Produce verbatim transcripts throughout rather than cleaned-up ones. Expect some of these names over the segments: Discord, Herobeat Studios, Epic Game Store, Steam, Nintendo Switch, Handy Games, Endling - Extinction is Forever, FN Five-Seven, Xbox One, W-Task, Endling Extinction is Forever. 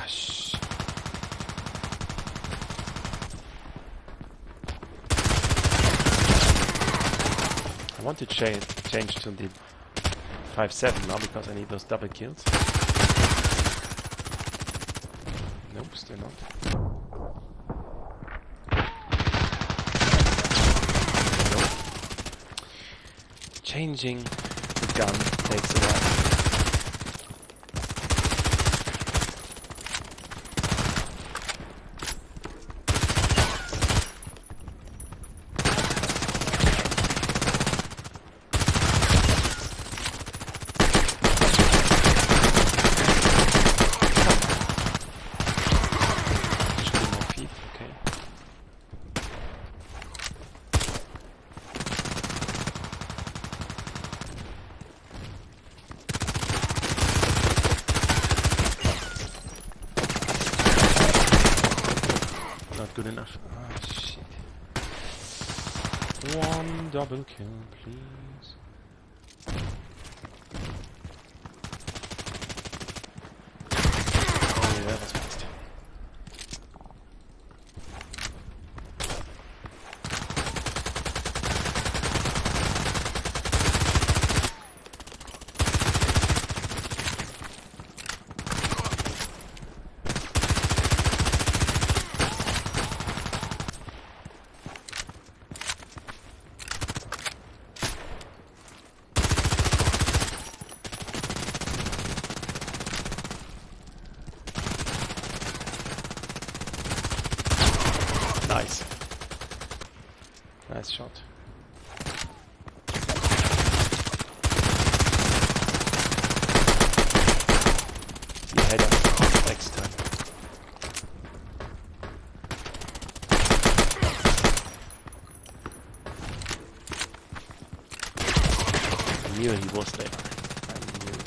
Gosh. I want to change change to the five seven now because I need those double kills. Nope, still not. Changing the gun takes a while. Should be more people, okay. Good enough. Ah, shit. One double kill, please. Oh, yeah, that was fast. Nice. Nice shot. See, head up next time. I knew he was there. I knew it.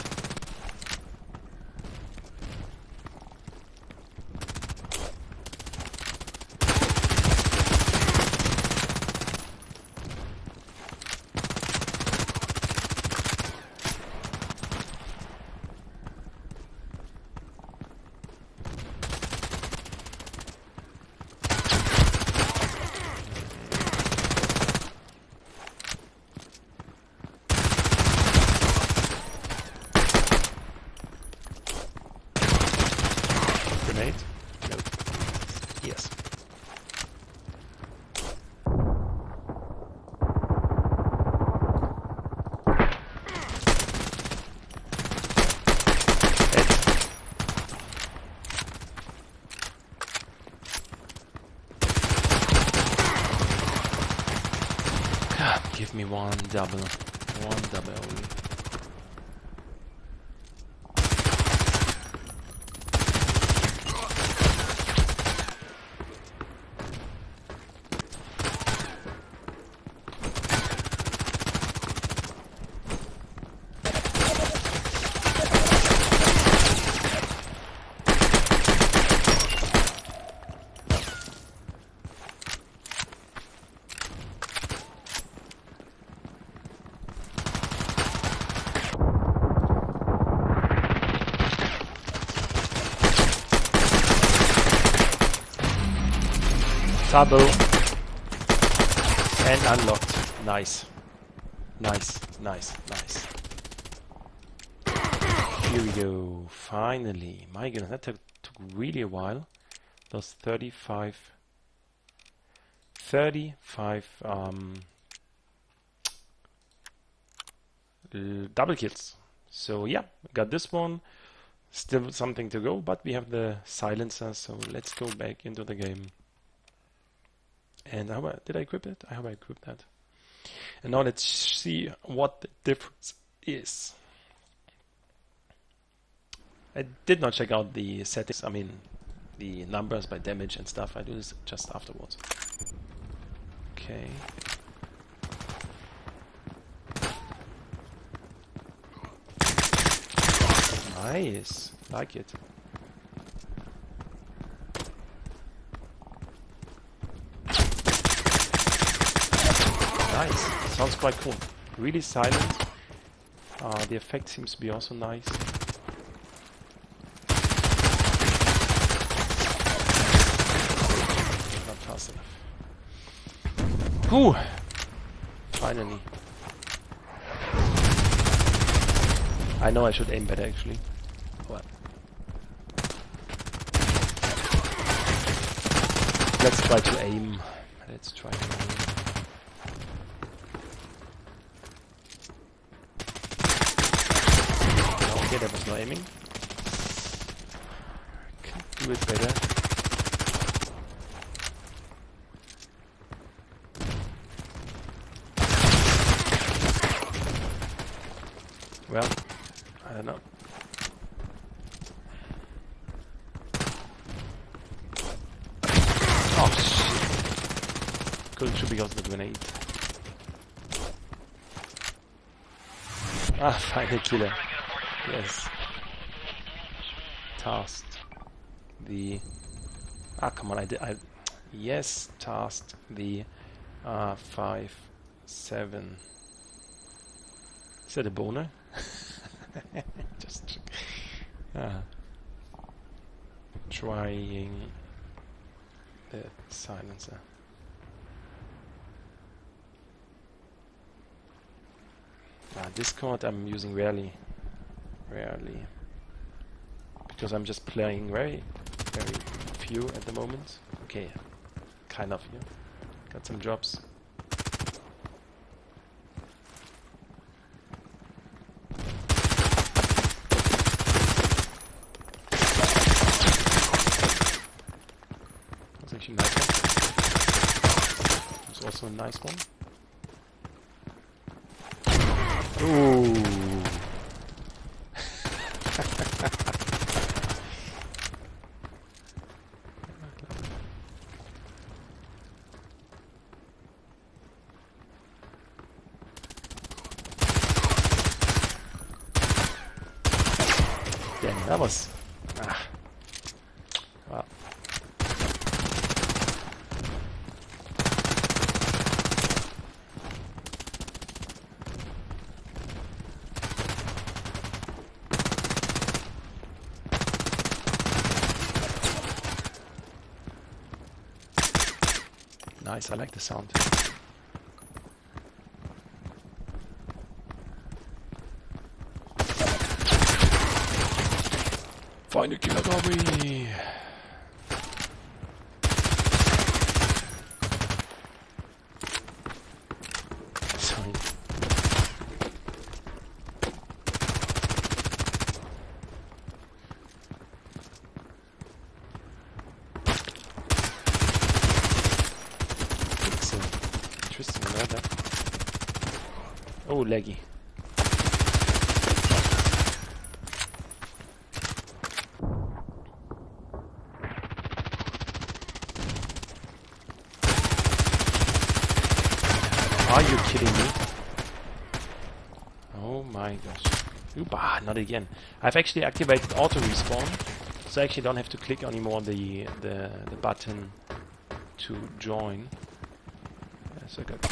Grenade? No. Yes. God, give me one double. One double only. Double and unlocked. Nice, nice, nice, nice. Here we go. Finally, my goodness, that took, took really a while. Those thirty-five, thirty-five um, double kills. So yeah, got this one. Still something to go, but we have the silencer. So let's go back into the game. And how I, did I equip it? I hope I equipped that. And now let's see what the difference is. I did not check out the settings, I mean the numbers by damage and stuff. I do this just afterwards. Okay. Nice, like it. Nice, sounds quite cool. Really silent. Uh, the effect seems to be also nice. Whew. Finally. I know I should aim better actually. What? Let's try to aim. Let's try to aim. Okay, there was no aiming. Can do it better. Well, I don't know. Oh shit! Couldn't shoot because of the grenade. Ah, find a killer. Yes. Tasked the. Ah, come on! I did. I yes, tasked the uh, five seven. Is that a boner? Just uh, trying the silencer. Uh, Discord I'm using rarely, rarely, because I'm just playing very, very few at the moment. Okay, kind of few. Got some jobs. There's also a nice one. Ooh. Damn, that was. Ah. Wow. Nice, I like the sound. Find a killer, Bobby! Sorry. Oh, laggy. Are you kidding me? Oh my gosh. Oopa, not again. I've actually activated auto respawn, so I actually don't have to click anymore the the, the button to join. Yeah, so I got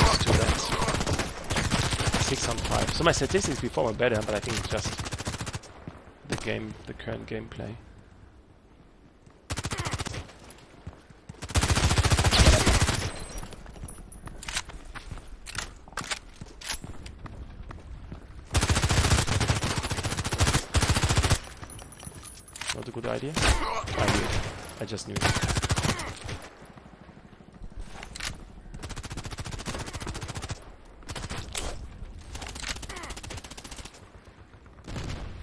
used to that. six on five. So my statistics before were better, but I think it's just the game, the current gameplay. Not a good idea. I knew it. I just knew it.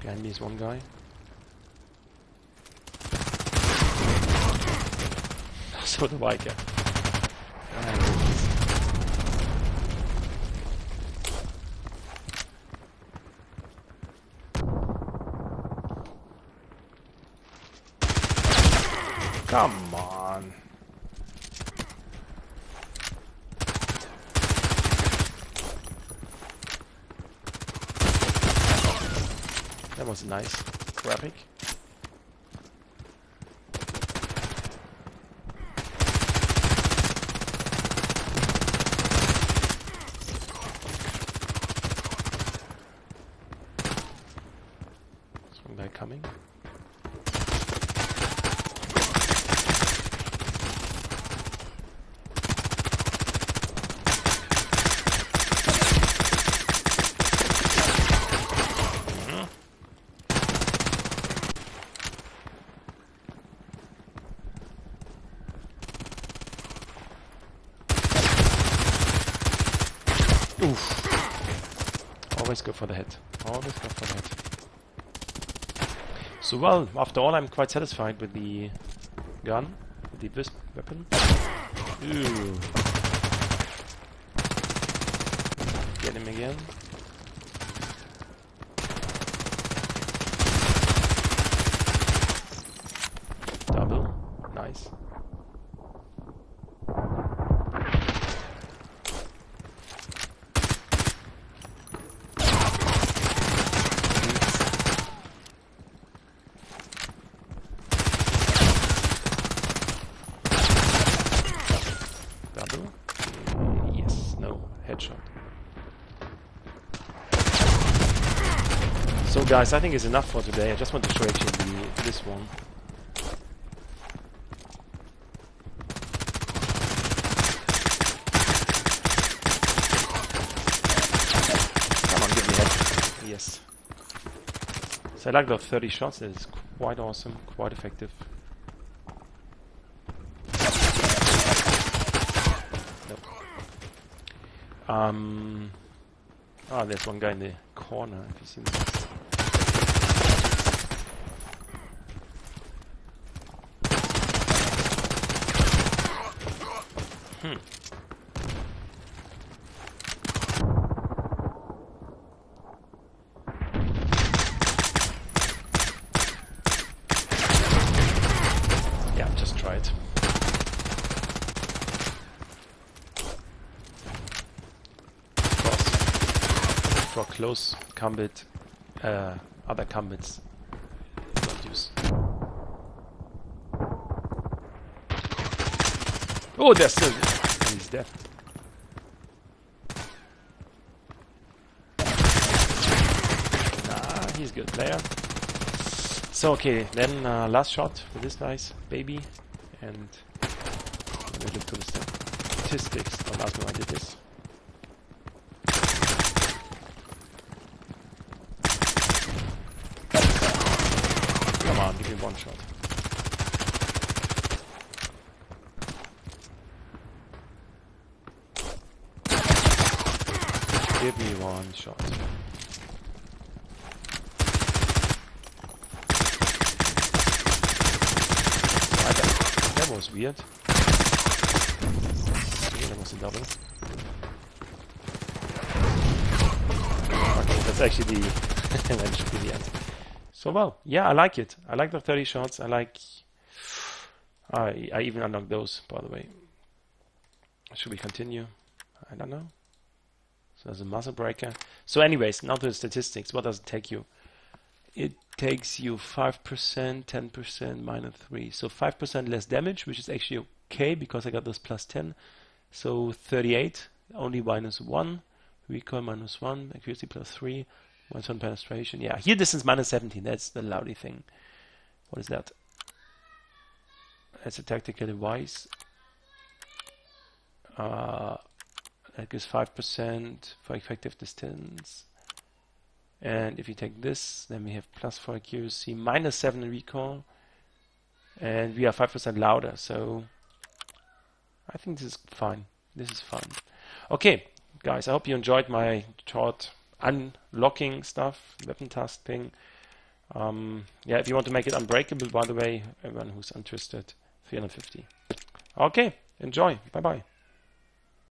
Behind me is one guy. So the white guy. Come on. That was a nice graphic. There's one guy coming. Oof. Always go for the head. Always go for the head. So well, after all, I'm quite satisfied with the gun, with the best weapon. Ooh. Get him again. Double. Nice. So guys, I think it's enough for today. I just want to show you the, this one. Come on, give me that. Yes. So I like those thirty shots. It's quite awesome, quite effective. Nope. Um. Ah, there's one guy in the corner. Have you seen that? Hmm. Yeah, just try it. Cross. For close combat, uh, other combats don't use. Oh, there's still. He's dead. Ah, he's a good player. So, okay, then uh, last shot with this nice baby. And let me look to the statistics. The last time I did this. Come on, give me one shot. Give me one shot. That was weird. That was a double. Okay, that's actually the that should be the end. So well, yeah, I like it. I like the thirty shots. I like. I I even unlocked those, by the way. Should we continue? I don't know. So there's a muzzle breaker. So anyways, now to the statistics. What does it take you? It takes you five percent, ten percent, minus three. So five percent less damage, which is actually okay because I got this plus ten. So thirty-eight, only minus one. Recoil minus one, accuracy plus three. Minus one penetration. Yeah, here distance minus seventeen. That's the loudy thing. What is that? That's a tactical device. Uh... That gives five percent for effective distance. And if you take this, then we have plus four accuracy, minus seven recall. And we are five percent louder, so I think this is fine. This is fine. Okay, guys, I hope you enjoyed my short unlocking stuff, weapon task thing. Um, yeah, if you want to make it unbreakable, by the way, everyone who's interested, three hundred fifty. Okay, enjoy. Bye-bye.